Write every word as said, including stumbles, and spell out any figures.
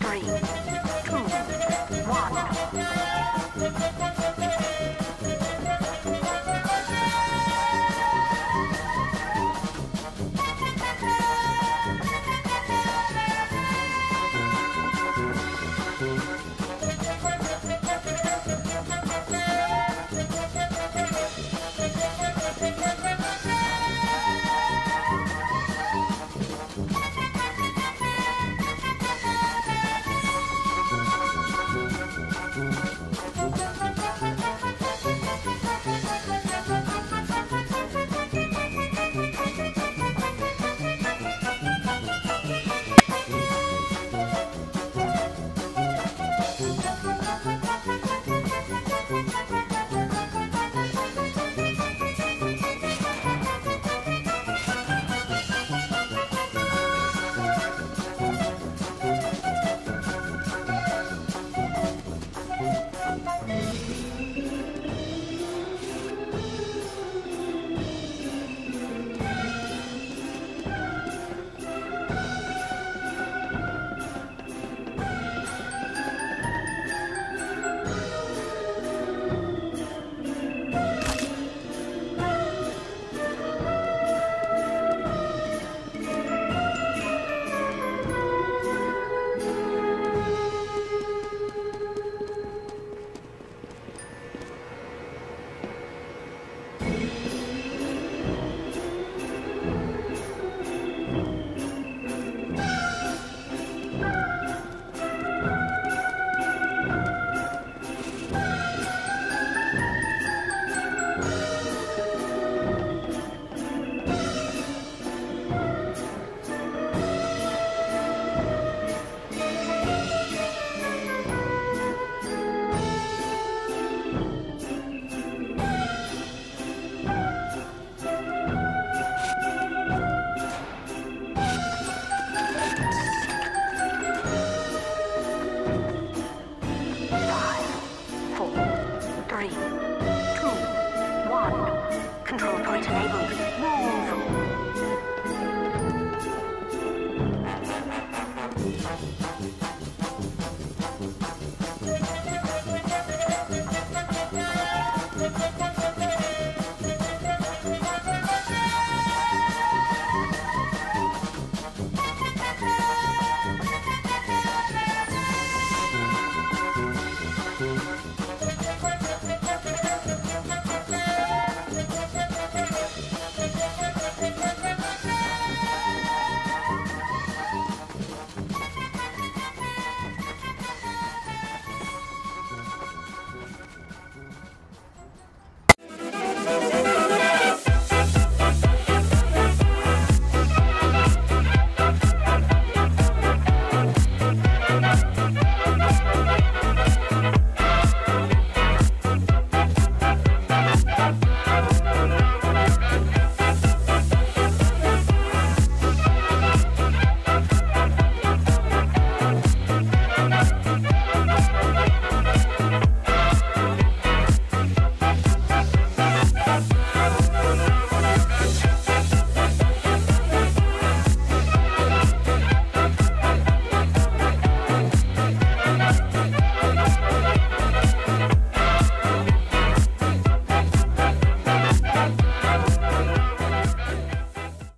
three.